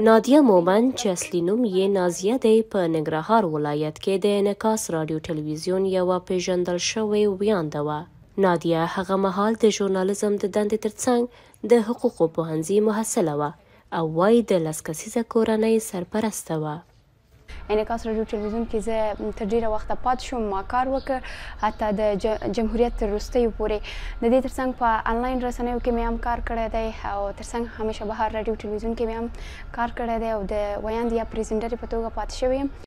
نادیه مومن چې اصلي نوم یې نازیه دی، په ننګرهار ولایت کې د انعکاس راډیو ټلویزیون یوه پیژندل شوې ویانده وه. نادیه هغه مهال د ژورنالیزم د دندې ترڅنګ د حقوقو پوهنځي محصله وه او وایي د لس کسیزه کورنۍ سرپرسته وه. انعکاس راډیو ټلویزیون کې زه تر ډېره وخته پاتې شوم، ما کار وکړ حتی د جمهوریت تر وروستیو پورې. د دې ترڅنګ په آنلاین رسنیو کې مې هم کار کړی دی او ترڅنګ همیشه بهر راډیو ټلویزیون کې مې هم کار کړی دی او د ویاند یا پریزنټرې په توګه پاتې شوې یم.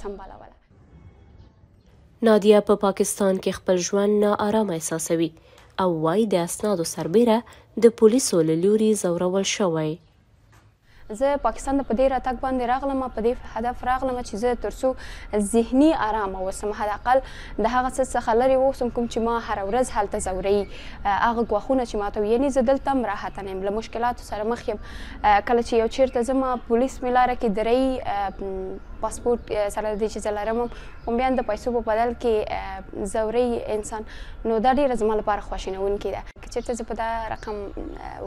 سنبالوله. نادیه په پاکستان کې خپل ژوند ناارامه احساسوي او وایي د اسنادو سربیره د پولیسو له لوري ځورول شوی. زه پاکستان ته په دې راتګ باندې راغلم، په دې هدف راغلم چې زه تر څو ذهني ارامه اوسم، حداقل د هغه څه څخه لرې واوسم کوم چې ما هره ورځ هلته ځوروي، هغه ګواښونه چې ماته ویلي. زه دلته هم راحته نه یم، له مشکلاتو سره مخ یم. کله چې یو چیرته زما پولیس مې لاره کې درئي، پاسپورت سره د دې چې زه لرم هم بیا د پیسو په بدل کې ځوروي انسان، نو دا ډېره زما لپاره خواشینونکې ده. که چېرته زه په دا رقم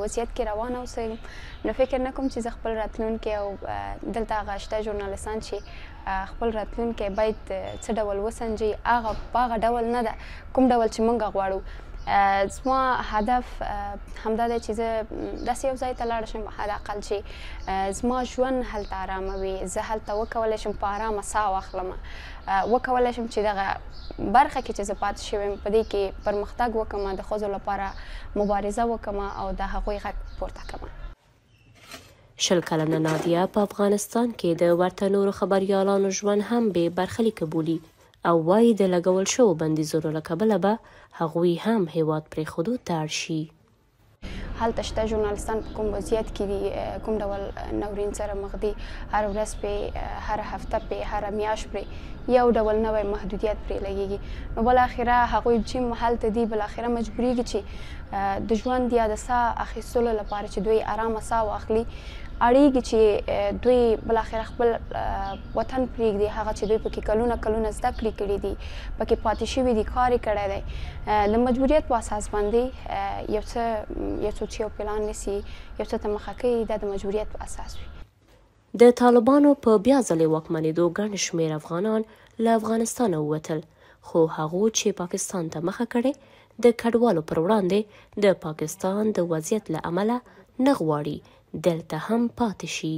وضعیت کې روانه اوسم نو فکر نه کوم چې زه خپل راتلونکی او دلته هغه شته ژورنالیستان چې خپل راتلونکی باید څه ډول وسنجي، هغه په هغه ډول نه ده کوم ډول چې موږ غواړو. زما هدف همدا دی چې زه داسې یو ځای ته لاړه شم حداقل چې زما ژوند هلته ارامه وي، زه هلته وکولی شم په ارامه سا واخلم، وکولی شم چې دغه برخه کې چې زه پاتې شوې یم په دې کې پرمختګ وکړم، د ښځو لپاره مبارزه وکړم او د هغوی غږ پورته کړم. 20 کلنه نادیه په افغانستان کې د ورته نورو خبریالانو ژوند هم بې برخلیکه بولي او وایي د لګول شوو بندیزونو له کبله به هغوی هم هیواد پرېښودو ته اړ شي. هلته شته ژورنالیستان په کوم وضعیت کې دي، کوم ډول ناورین سره مخ دي، هر ورځ پرې، هر هفته پرې، هر میاشت پرې یو ډول نوی محدودیت پرې لګېږي. نو بالاخره هغوی چې هلته دي بالاخره مجبوریږي چې د ژوند یا د سا اخیستلو لپاره چې دوی ارامه سا واخلي اړیږي چې دوی بالاخره خپل وطن پرېږدي، هغه چې دوی پکې کلونه زده کړې کړي دي، پکې پاتې شوي دي، کار یې کړی دی. د مجبوریت په اساس باندې یو څوک چې یو پلان نیسي یو څه ته مخه کوي، دا د مجبوریت په اساس وي. د طالبانو په بیا ځلې واکمنېدو ګڼ شمېر افغانان له افغانستانه ووتل، خو هغو چې پاکستان ته مخه کړې د کډوالو پر وړاندې د پاکستان د وضعیت له امله نه غواړي دلته هم پاتې شي.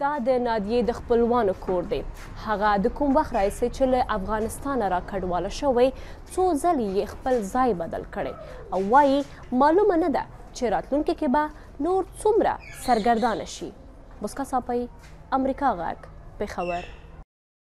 دا د نادیې د خپلوانو کور دی. هغه د کوم وخت راهیسې چې له افغانستانه را کډواله شوی، څو ځلې یې خپل ځای بدل کړی او وایي معلومه نه ده چې راتلونکي کې به نور څومره سرګردانه شي. مسکا ساپۍ، امریکا غږ، پېښور.